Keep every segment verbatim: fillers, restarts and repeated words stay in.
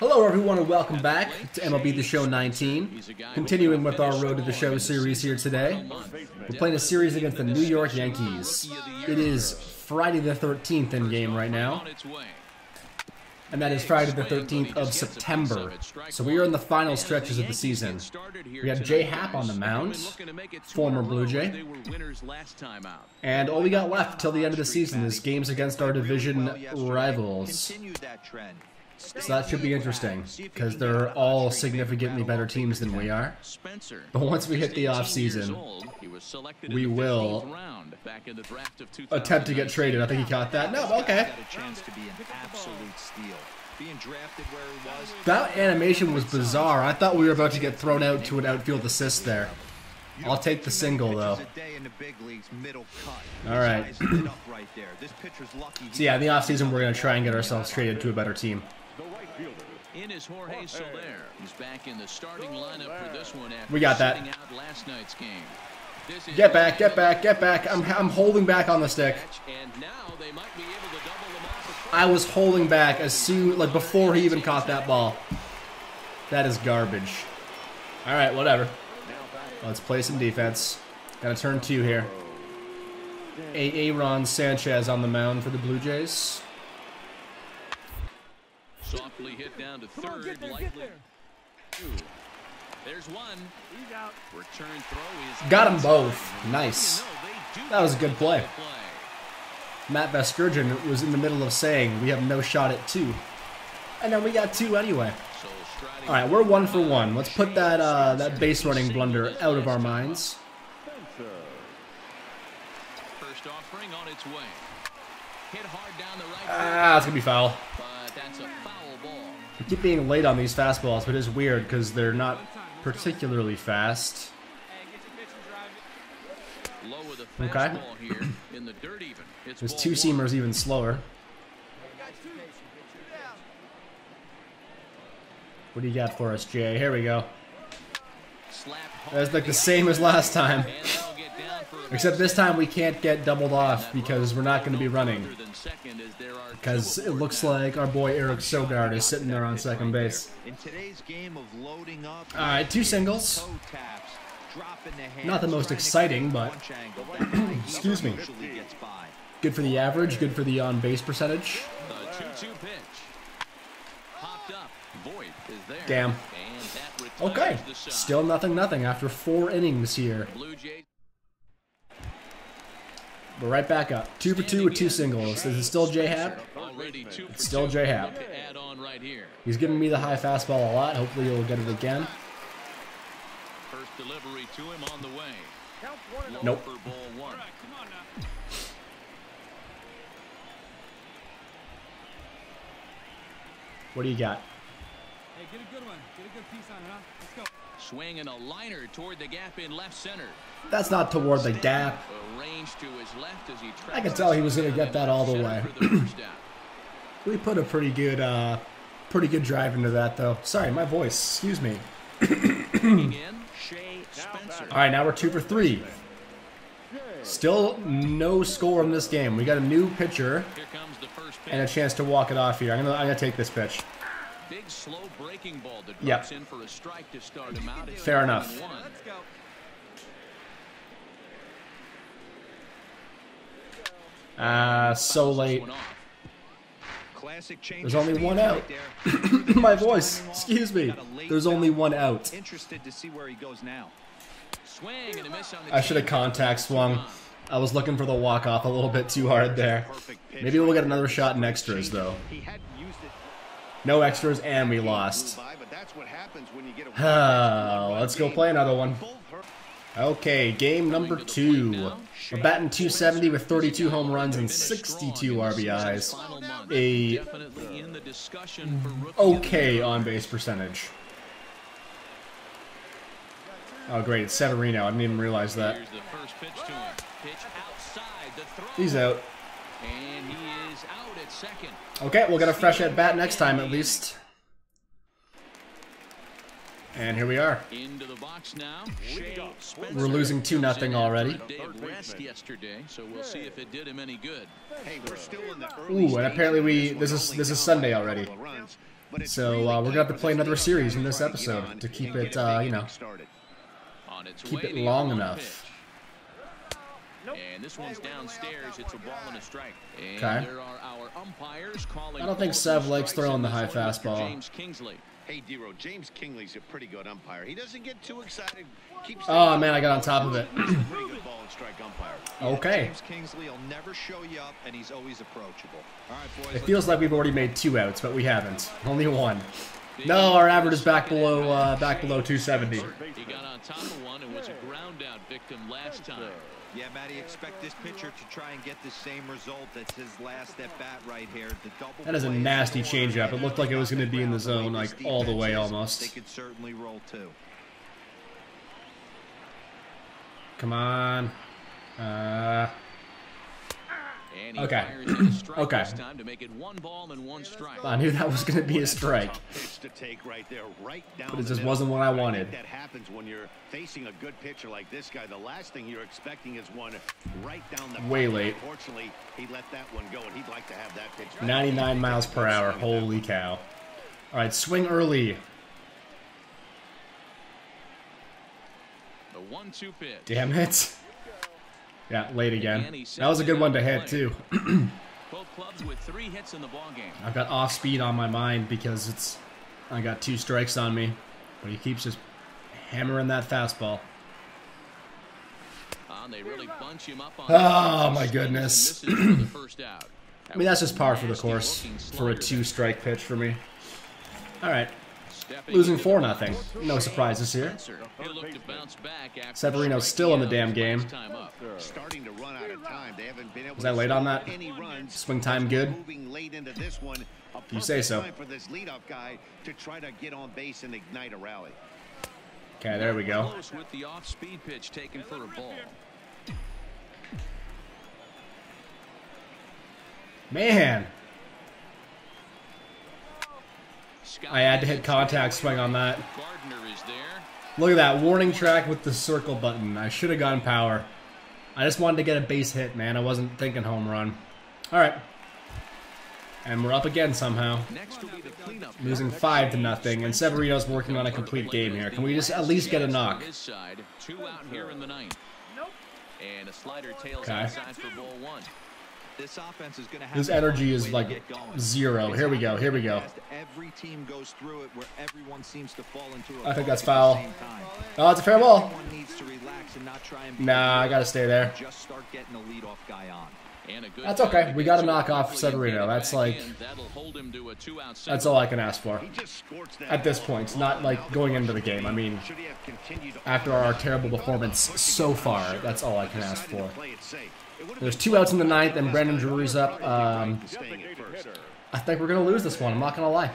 Hello everyone and welcome back to M L B The Show nineteen. Continuing with our Road to the Show series here today. We're playing a series against the New York Yankees. It is Friday the thirteenth in game right now. And that is Friday the thirteenth of September. So we are in the final stretches of the season. We have Jay Happ on the mound, former Blue Jay. And all we got left till the end of the season is games against our division rivals. So that should be interesting, because they're all significantly better teams than we are. But once we hit the offseason, we will attempt to get traded. I think he caught that. No, okay. That animation was bizarre. I thought we were about to get thrown out to an outfield assist there. I'll take the single, though. All right. So, yeah, in the offseason, we're going to try and get ourselves traded to a better team. In is Jorge Soler. He's back in the starting lineup for this one after we got that. Out last night's game. This is get back, get back, get back. I'm, I'm holding back on the stick. And now they might be able to double them off. I was holding back as soon, like before he even caught that ball. That is garbage. All right, whatever. Let's play some defense. Got to turn two here. Aaron Sanchez on the mound for the Blue Jays. Softly hit down to third, get there, get there. There's one. He's out. Return throw is got them both. Nice. That was a good play. Matt Vasgersian was in the middle of saying we have no shot at two, and then we got two anyway. All right, we're one for one. Let's put that uh, that base running blunder out of our minds. First offering on its way. Hit hard down the right. Ah, it's gonna be foul. I keep being late on these fastballs, but it's weird because they're not particularly fast. Okay. His two-seamer's even slower. What do you got for us, Jay? Here we go. That's like the same as last time. Except this time we can't get doubled off because we're not going to be running. Because it looks like our boy Eric Sogard is sitting there on second base. Alright, two singles. Not the most exciting, but... Excuse me. Good for the average, good for the on-base percentage. Damn. Okay. Still nothing nothing after four innings here. We're right back up. Two for two with two singles. Is it still Jay Happ? It's still Jay Happ. He's giving me the high fastball a lot. Hopefully he'll get it again. First delivery to him on the way. Nope. What do you got? Hey, get a good one. Get a good piece on it, huh? Let's go. Swinging a liner toward the gap in left center. That's not toward the gap. I could tell he was going to get that all the way. We put a pretty good, uh, pretty good drive into that, though. Sorry, my voice. Excuse me. All right, now we're two for three. Still no score in this game. We got a new pitcher and a chance to walk it off here. I'm gonna, I'm gonna take this pitch. Big slow breaking ball that drops in for a strike to start him out. Fair enough. Ah, uh, so late. There's only one out. My voice. Excuse me. There's only one out. Interested to see where he goes now. Swing and a miss on the I should have contact swung. I was looking for the walk off a little bit too hard there. Maybe we'll get another shot in extras though. No extras, and we lost. Oh, let's go play another one. Okay, game number two. We're batting two seventy with thirty-two home runs and sixty-two R B Is. A okay on-base percentage. Oh, great, it's Severino. I didn't even realize that. He's out. And he is out at second. Okay, we'll get a fresh at bat next time at least. And here we are. Into the box now. We're losing two nothing already. Ooh, and apparently we this is this is Sunday already. So uh, we're going to have to play another series in this episode to keep it, uh, you know, keep it long enough. And this one's downstairs. It's a ball and a strike. Okay. I don't think Sev likes throwing the high fastball. James Kingsley. Hey, D-Row, James Kingley's a pretty good umpire. He doesn't get too excited. Keeps oh, man, I got on top of it. Okay. James Kingsley will never show you up, and he's always approachable. All right, boys, it feels like we've already made two outs, but we haven't. Only one. No, our average is back below uh, back below two seventy. He got on top of one and was a ground-out victim last time. Yeah, Matty, expect this pitcher to try and get the same result that's his last at bat right here. The double that is a nasty changeup. It looked like it was going to be in the zone, like all the way almost. They could certainly roll too. Come on. Uh, okay. Okay. I knew that was going to be a strike, but it just wasn't what I wanted. That happens when you're facing a good pitcher like this guy. The last thing you're expecting is one right down the way late. Unfortunately, he let that one go, and he'd like to have that pitch. ninety-nine miles per hour. Holy cow! All right, swing early. The one two pitch. Damn it. Yeah, late again. That was a good one to hit, too. I've got off speed on my mind because it's I got two strikes on me. But he keeps just hammering that fastball. Oh, my goodness. I mean, that's just par for the course for a two-strike pitch for me. All right. Losing four nothing. No surprises here. Severino's still in the damn game. Was I late on that? Swing time good? You say so. Okay, there we go. Man! I had to hit contact swing on that. Look at that warning track with the circle button. I should have gotten power. I just wanted to get a base hit, man. I wasn't thinking home run. All right, and we're up again somehow. Losing five to nothing, and Severino's working on a complete game here. Can we just at least get a knock? Okay. This offense is going to have this energy is like zero. Here we go. Here we go. Every team goes through it where everyone seems to fall into a I think that's foul. Oh, it's a fair ball. Nah, I got to stay there. Just start getting the leadoff guy on. That's okay. We got to knock off Severino. That's like that's all I can ask for at this point. It's not like going into the game. I mean, after our terrible performance so far, that's all I can ask for. There's two outs in the ninth, and Brandon Drury's up. Um, I think we're going to lose this one. I'm not going to lie.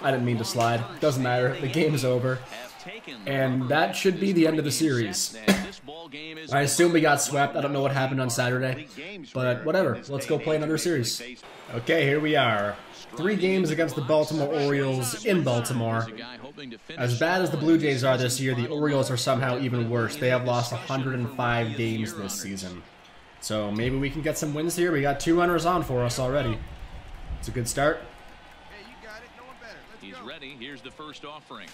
I didn't mean to slide. Doesn't matter. The game is over. And that should be the end of the series. I assume we got swept. I don't know what happened on Saturday. But whatever. Let's go play another series. Okay, here we are. Three games against the Baltimore Orioles in Baltimore. As bad as the Blue Jays are this year, the Orioles are somehow even worse. They have lost one hundred five games this season. So maybe we can get some wins here. We got two runners on for us already. It's a good start. He's ready. Here's the first offering.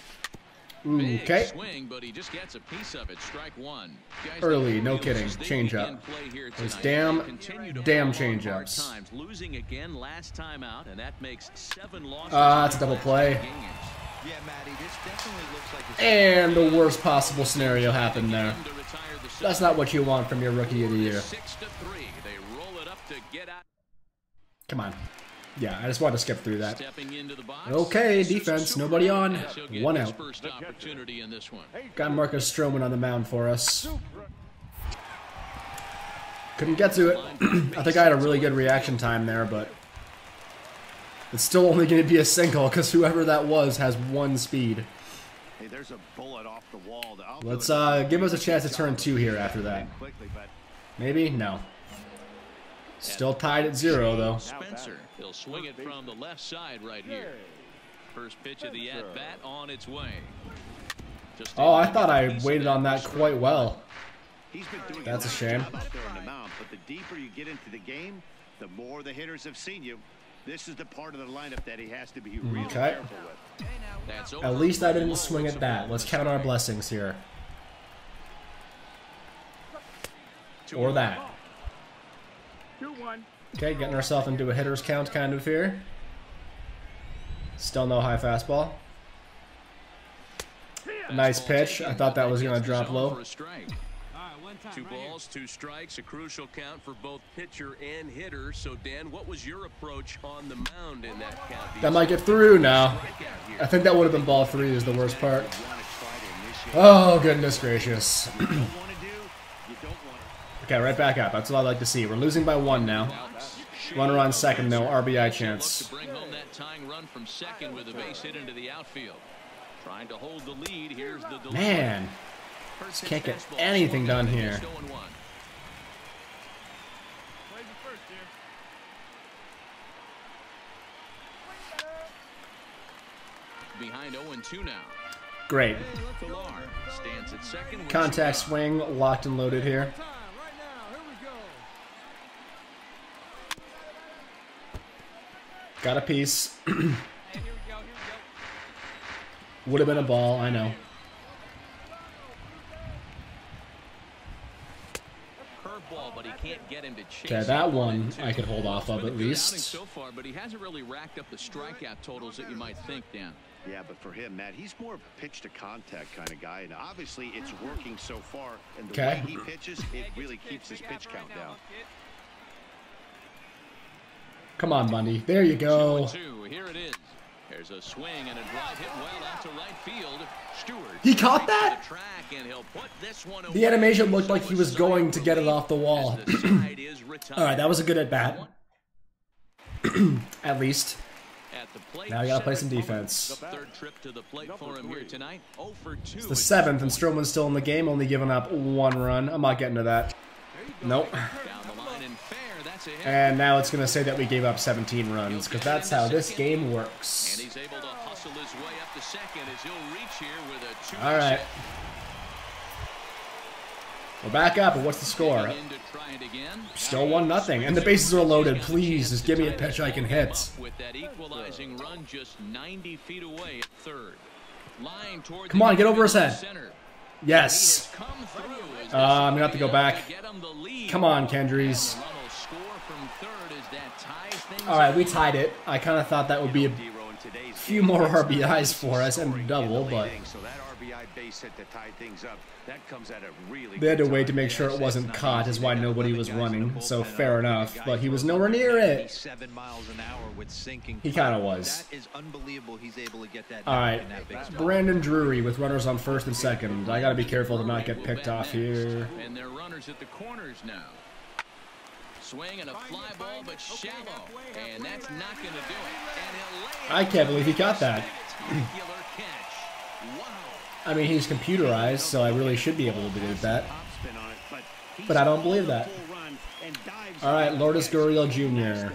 Okay. Swing, but he just gets a piece of it. Strike one. Early, no kidding. Change up. Those damn, damn change ups. Losing again last time out, and that makes seven losses. Ah, it's a double play. Yeah, Matty, this definitely looks like a and the worst possible scenario happened there. That's not what you want from your rookie of the year. Six to three. They roll it up to get out. Come on. Yeah, I just wanted to skip through that. Okay, defense, nobody on, one out. Got Marcus Stroman on the mound for us. Couldn't get to it. I think I had a really good reaction time there, but it's still only going to be a single because whoever that was has one speed. Let's uh, give us a chance to turn two here after that. Maybe? No. Still tied at zero, though. Spencer, he'll swing it from the left side right here. First pitch of the at bat on its way. Just oh, I thought I waited on that quite well. He's been doing That's a shame. But the deeper you get into the game, the more the hitters have seen you. This is the part of the lineup that he has to be really okay. careful with. That's at least I didn't swing at that. Let's count our blessings here. Or that. Okay, getting ourselves into a hitter's count kind of here. Still no high fastball. Nice pitch. I thought that was going to drop low. Two balls, two strikes, a crucial count for both pitcher and hitter. So, Dan, what was your approach on the mound in that count? That might get through now. I think that would have been ball three is the worst part. Oh, goodness gracious. Okay, right back up. That's what I like to see. We're losing by one now. Runner on second, though. R B I chance. Bring home that tying run from second with a base hit into the outfield. Trying to hold the lead. Here's the delivery. Man. Can't get anything done here. Behind oh and two now. Great. Contact swing, locked and loaded here. Got a piece. Would have been a ball, I know. Okay, that one I could hold off of at least. So far, but he hasn't really racked up the strikeout totals that you might think, Dan. Yeah, but for him, Matt, he's more of a pitch to contact kind of guy, and obviously it's working so far. And the okay. way he pitches, it really keeps his pitch count down. Come on, Bundy. There you go. Here it is. There's a swing and a drive hit well out to right field. Stewart. He caught that? The animation looked like he was going to get it off the wall. Alright, that was a good at bat. At least. Now you gotta play some defense. It's the seventh, and Stroman's still in the game, only giving up one run. I'm not getting to that. Nope. And now it's going to say that we gave up seventeen runs, because that's how this game works. And he's able to hustle his way up to second as he'll reach here with a two. All right. We're back up, and what's the score? Still one nothing, and the bases are loaded. Please, just give me a pitch I can hit. With that equalizing run just ninety feet away at third. Line toward Come on, get over his head. Yes. Uh, I'm going to have to go back. Come on, Kendrys. All right, we tied it. I kind of thought that would be a few more R B Is for us and double, but they had to wait to make sure it wasn't caught, is why nobody was running. So fair enough, but he was nowhere near it. He kind of was. All right, Brandon Drury with runners on first and second. I got to be careful to not get picked off here. And they're runners at the corners now. Swing and a fly ball, but shallow, and that's not going to do it. I can't believe he got that. I mean, he's computerized, so I really should be able to do that. But I don't believe that. All right, Lourdes Gurriel Junior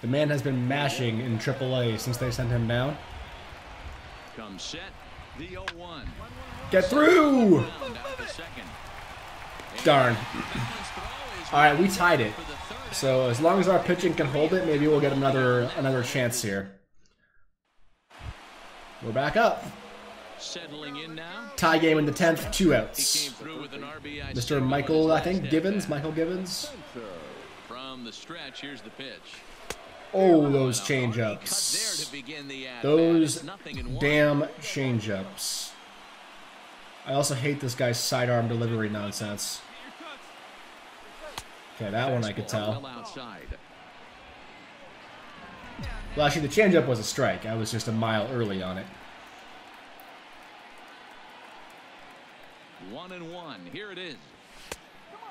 The man has been mashing in triple A since they sent him down. Get through! Darn. All right, we tied it. So as long as our pitching can hold it, maybe we'll get another another chance here. We're back up. Settling in now. Tie game in the tenth, two outs. Mister Mychal, I think Givens, Mychal Givens. From the stretch, here's the pitch. Oh, those change-ups. Those damn change-ups. I also hate this guy's sidearm delivery nonsense. Okay, that one I could tell. Well, actually, the changeup was a strike. I was just a mile early on it. One and one. Here it is.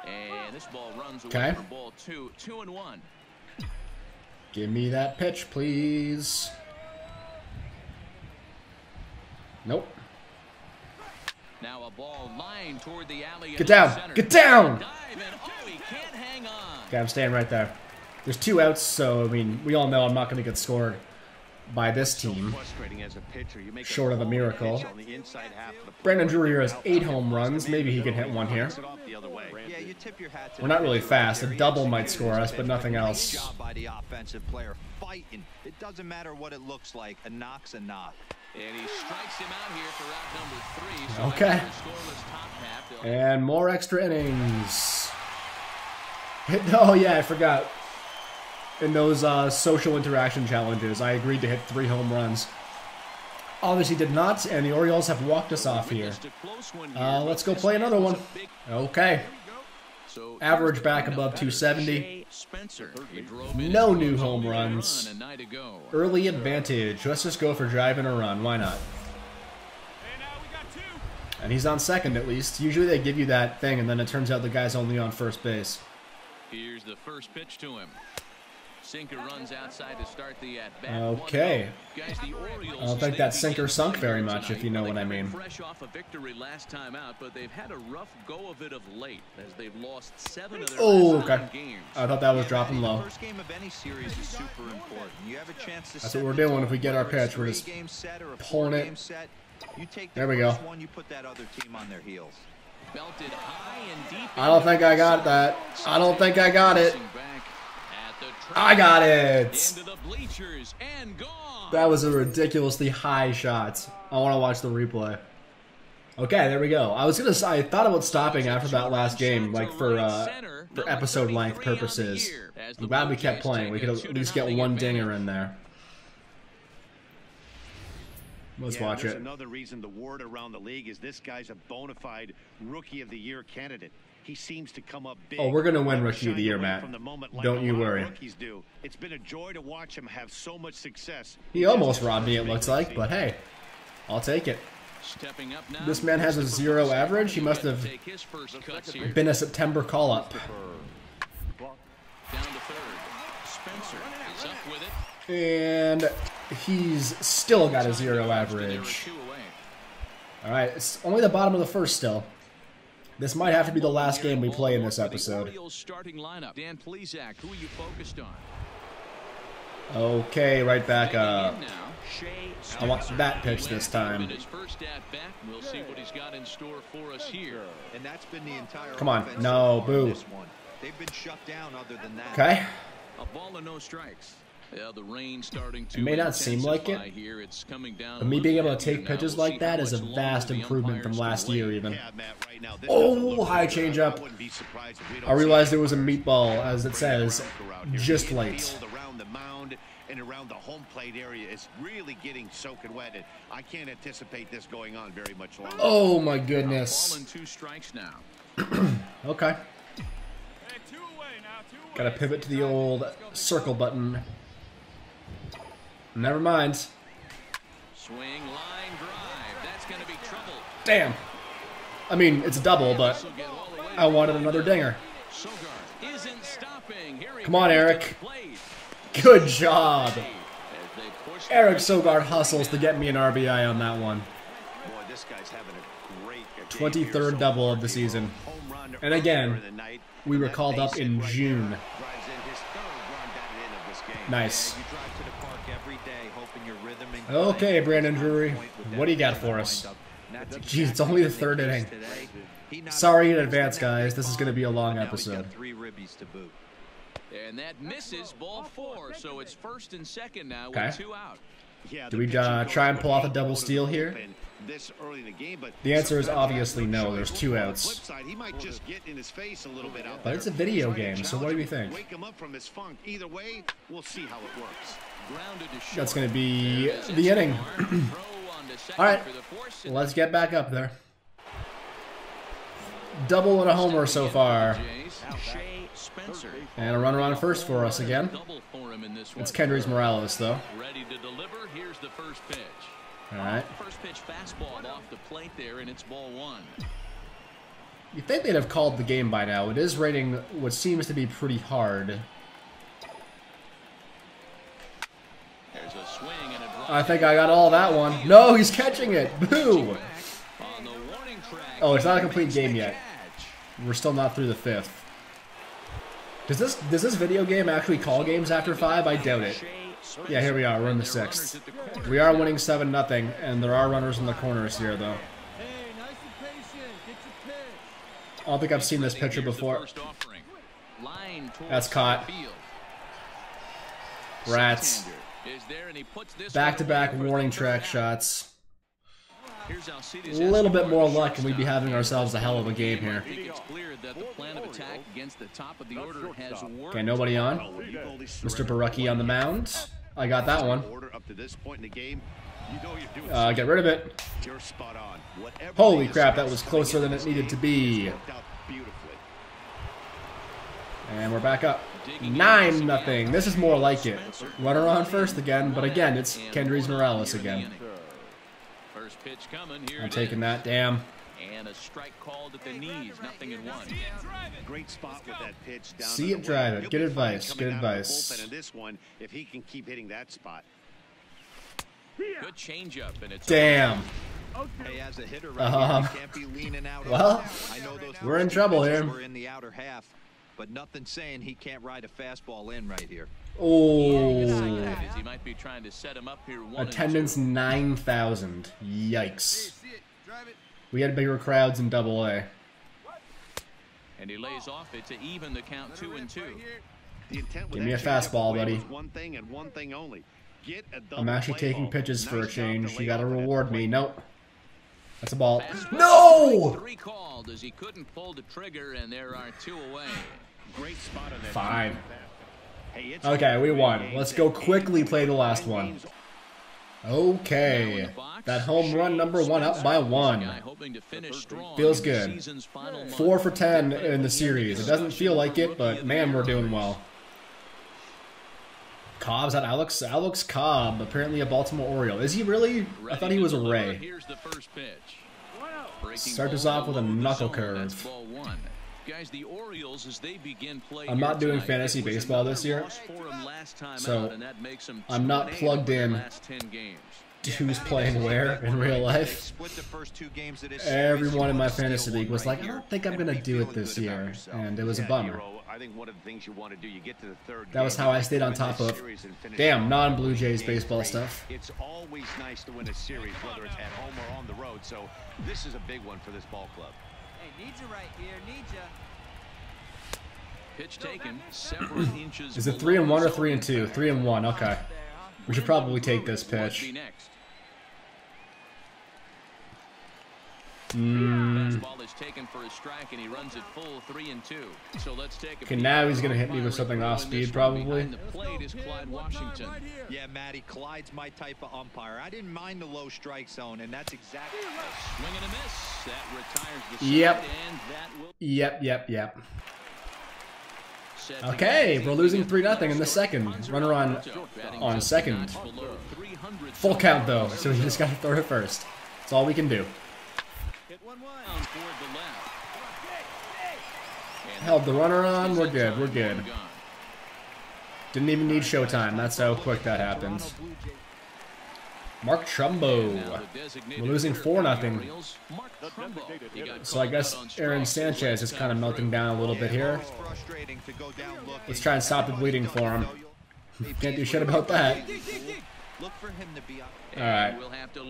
And this ball runs away okay. from ball two. Two and one. Give me that pitch, please. Nope. Now a ball line toward the alley. Get down! Get down! Okay, I'm staying right there. There's two outs, so I mean, we all know I'm not going to get scored. by this team, short of a miracle. Brandon Drury has eight home runs. Maybe he can hit one here. We're not really fast. A double might score us, but nothing else. It doesn't matter what it looks like. A knock's a knock. And he strikes him out here for round number three. So okay. And more extra innings. Oh, yeah, I forgot. In those uh, social interaction challenges, I agreed to hit three home runs. Obviously did not, and the Orioles have walked us off here. Uh, let's go play another one. Okay. Average back above two seventy. No new home runs. Early advantage. Let's just go for driving a run. Why not? And he's on second at least. Usually they give you that thing, and then it turns out the guy's only on first base. Here's the first pitch to him. Sinker runs outside to start the at bat. Okay. Guys, the Orioles, I don't think that sinker sunk very much, if you know what I mean. Fresh off a victory last time out, but they've had a rough go of it of late, as they've lost seven of their oh, last okay. games. I thought that was dropping low. First game of any series is super important. You have a chance to That's what we're doing. If we get our pitch, we're just pulling it. There we go. I don't think I got that. I don't think I got it. I got it. That was a ridiculously high shot. I want to watch the replay. Okay, there we go. I was gonna say I thought about stopping after that last game, like for uh, for episode length purposes. I'm glad we kept playing. We could at least get one dinger in there. Let's yeah, watch it. Another reason the word around the league is this guy's a bona fide rookie of the year candidate. He seems to come up big. Oh, we're going to win Rookie of the Year, Matt. Don't you worry. It's been a joy to watch him have so much success. He almost robbed me, it looks like, but hey, I'll take it. This man has a zero average. He must have been a September call-up. And he's still got a zero average. All right, it's only the bottom of the first still. This might have to be the last game we play in this episode. Okay, right back up. I want that pitch this time. Come on. No, boo. Okay. It may not seem like it, but me being able to take pitches like that is a vast improvement from last year even. Oh, high changeup. I realized it was a meatball, as it says, just late. And around the home plate area is really getting soaking wet, and I can't anticipate this going on very much longer. Oh my goodness. Okay. Gotta pivot to the old circle button. Never mind. Swing, line, drive. That's gonna be trouble. Damn. I mean, it's a double, but I wanted another dinger. Isn't stopping. Here he Come on, Eric. Good job. Eric Sogard hustles to get me an R B I on that one. Boy, this guy's having a great game. twenty-third double of the season. And again, we were called up in June. Nice. Okay, Brandon Drury, what do you got for us? Geez, it's only the third inning. Sorry in advance, guys. This is going to be a long episode. And that misses ball four, so it's first and second now with two out. Do we uh, try and pull off a double steal here? The answer is obviously no. There's two outs. But it's a video game, so what do we think? That's going to be the inning. All right, let's get back up there. Double and a homer so far. And a runner on first for us again. It's Kendrys Morales, though. Ready to deliver. Here's the first pitch. All right. First pitch fastball off the plate there, and it's ball one. You'd think they'd have called the game by now. It is rating what seems to be pretty hard. There's a swing and a drive. I think I got all that one. No, he's catching it. Boo! Oh, it's not a complete game yet. We're still not through the fifth. Does this does this video game actually call games after five? I doubt it. Spencer. Yeah, here we are. We're in the sixth. We are winning seven nothing, and there are runners in the corners here, though. Hey, nice and patient. Get your pitch. I don't think I've seen this pitcher before. That's caught. Rats. Back-to-back warning track shots. A little bit more luck and we'd be having ourselves a hell of a game here. Okay, nobody on. Mister Barucki on the mound. I got that one. Uh, get rid of it. Holy crap, that was closer than it needed to be. And we're back up. nine nothing. This is more like it. Runner on first again, but again, it's Kendrys Morales again. Pitch coming here. I'm taking that, damn. And a strike call that they need, nothing in one. Great spot with that pitch down. See it drive it. Good advice. Good advice. This one, if he can keep hitting that spot. Good change up and it's damn. Okay, as a hitter right here, can't be leaning out. Well, I know those we're in trouble here. We're in the outer half, but nothing saying he can't ride a fastball in right here. Oh, attendance nine thousand. Yikes. We had bigger crowds in double A. And he lays off it to even the count two and two. Give me a fastball, buddy. I'm actually taking pitches for a change. You gotta reward me. Nope. That's a ball. No! Three called as he couldn't pull the trigger, and there are two away. Great spot on that. Fine. Okay, we won. Let's go quickly play the last one. Okay. That home run number one up by one. Feels good. Four for ten in the series. It doesn't feel like it, but man, we're doing well. Cobb's at Alex. Alex Cobb, apparently a Baltimore Oriole. Is he really? I thought he was a Ray. Starts us off with a knuckle curve. Guys, the Orioles, as they begin play, I'm not doing fantasy baseball this year, so I'm not plugged in to who's playing where in real life. Everyone in my fantasy league was like, I don't think I'm going to do it this year, and it was a bummer. That was how I stayed on top of, damn, non-Blue Jays baseball stuff. It's always nice to win a series, whether it's at home or on the road, so this is a big one for this ball club. Need you right here, need you. Pitch taken several inches. Is it three and one or three and two? Three and one. Okay, we should probably take this pitch. Mm. Okay, now he's gonna hit me with something off speed, probably. Yeah, Matty, Clyde's my type of umpire. I didn't mind the low strike zone, and that's exactly. Swing and a miss. That retires the. Yep. Yep. Yep. Yep. Okay, we're losing three nothing in the second. Runner on on second. Full count though, so he just got to throw it first. That's all we can do. Held the runner on. We're good. We're good. Didn't even need showtime. That's how quick that happens. Mark Trumbo. We're losing four nothing. So I guess Aaron Sanchez is kind of melting down a little bit here. Let's try and stop the bleeding for him. Can't do shit about that. Alright.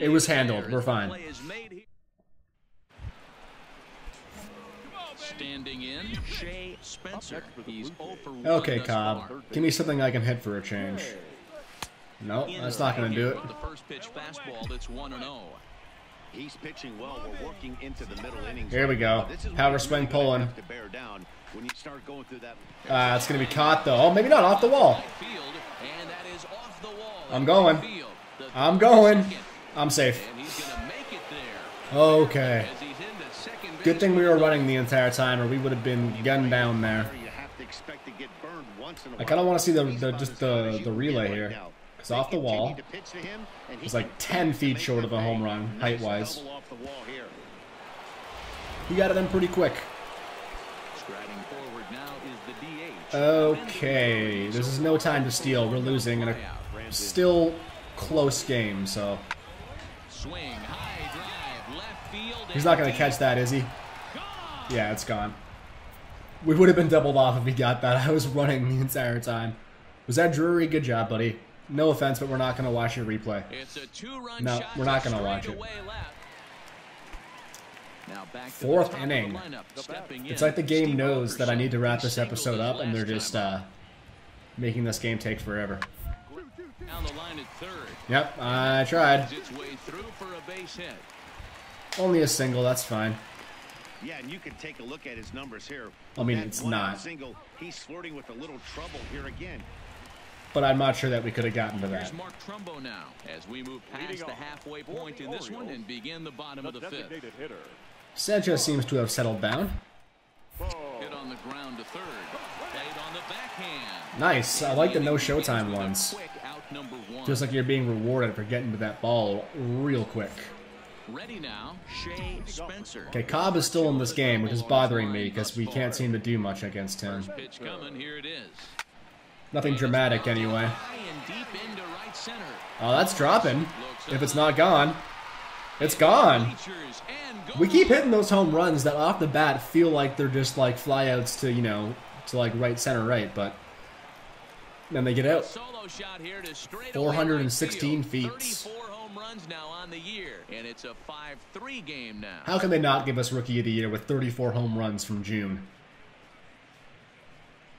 It was handled. We're fine. Standing in, Shea Spencer. He's oh for one. Okay, Cobb. Give me something I can hit for a change. No, nope, that's not going to do it. The first pitch fastball that's one and oh. He's pitching well. We're working into the middle innings. Here we go. Power swing pulling. When you start going through that. Ah, it's going to be caught though. Oh, maybe not off the wall. And that is off the wall. I'm going. I'm going. I'm safe. Okay. Good thing we were running the entire time, or we would have been gunned down there. I kind of want to see the, the just the the relay here. It's off the wall. It's like ten feet short of a home run, height-wise. We got it in pretty quick. Okay, this is no time to steal. We're losing in a still close game, so. Swing. He's not going to catch that, is he? Yeah, it's gone. We would have been doubled off if he got that. I was running the entire time. Was that Drury? Good job, buddy. No offense, but we're not going to watch your replay. It's a two-run no, shot we're not going to watch it. Now back to Fourth inning. Lineup, it's in. Like the game Steve knows that I need to wrap this episode up, and they're just uh, making this game take forever. Down the line at third. Yep, I tried. Only a single, that's fine. Yeah, and you can take a look at his numbers here. I mean, that it's not. Single, he's flirting with a little trouble here again. But I'm not sure that we could have gotten to that. Here's Mark Trumbo now as we move past the halfway point in this one and begin the bottom of the fifth. Sanchez seems to have settled down. Hit on the ground to third. Played on the backhand. Nice. I like the no-showtime ones. Just like you're being rewarded for getting to that ball real quick. Ready now, Shea Spencer. Okay, Cobb is still in this game, which is bothering me because we can't seem to do much against him. Pitch coming, here it is. Nothing dramatic anyway. Oh, that's dropping. If it's not gone, it's gone. We keep hitting those home runs that off the bat feel like they're just like flyouts to, you know, to like right center right, but then they get out. four hundred sixteen feet. Now on the year, and it's a five three game now. How can they not give us Rookie of the Year with thirty-four home runs from June?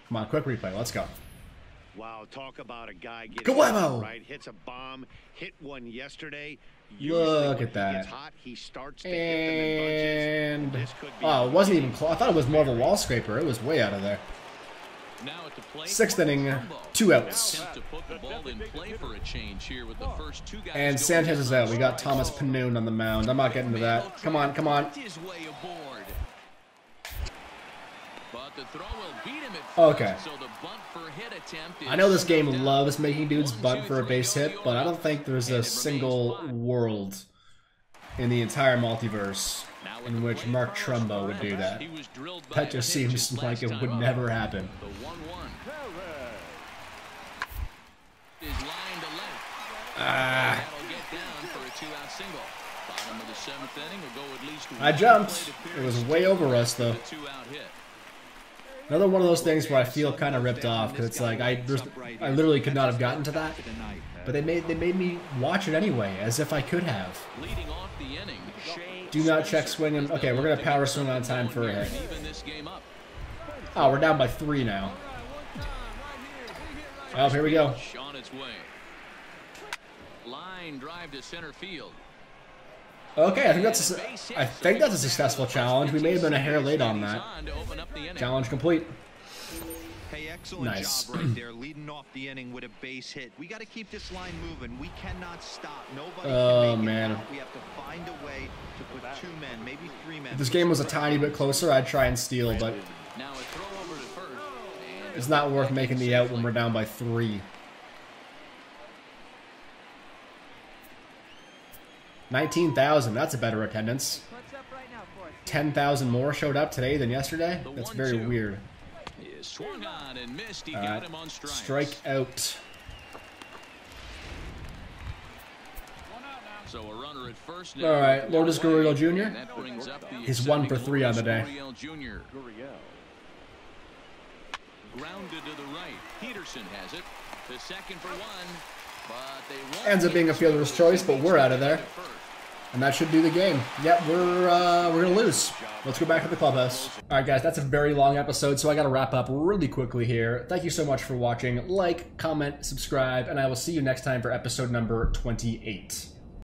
Come on, quick replay. Let's go. Wow, talk about a guy getting right, hits a bomb, hit one yesterday. Look at that. And oh, it wasn't even close. I thought it was more of a wall scraper. It was way out of there. Now at the plate, sixth inning, two outs. And Sanchez is out. We got Thomas Pannun on the mound. I'm not getting to that. Come on, come on. Okay. I know this game loves making dudes bunt for a base hit, but I don't think there's a single world in the entire multiverse in which Mark Trumbo would do that. That just seems like it would never happen. Ah. I jumped. It was way over us, though. Another one of those things where I feel kind of ripped off because it's like I, there's, I literally could not have gotten to that, but they made they made me watch it anyway, as if I could have. Do not check swing him. Okay, we're going to power swing on time for a hit. Oh, we're down by three now. Oh, here we go. Line drive to center field. Okay, I think that's a, I think that's a successful challenge. We may have been a hair late on that. Challenge complete. Hey, excellent nice. Job right there, leading off the inning with a base hit. We got to keep this line moving. We cannot stop. Nobody oh, can make man. It out. We have to find a way to put two men, maybe three men. If this game was a tiny bit closer, I'd try and steal, but now a throw over to first. And it's not worth making the out when we're down by three. nineteen thousand, that's a better attendance. ten thousand more showed up today than yesterday. That's very weird. Swung on and missed. He got him on strike. Strike out. So a runner at first. All right, Lourdes Gurriel Junior He's one for three on the day. Grounded to the right. Peterson has it. The second for one. Ends up being a fielder's choice, but we're out of there, and that should do the game. Yep, we're uh, we're gonna lose. Let's go back to the clubhouse. All right, guys, that's a very long episode, so I gotta wrap up really quickly here. Thank you so much for watching. Like, comment, subscribe, and I will see you next time for episode number twenty-eight.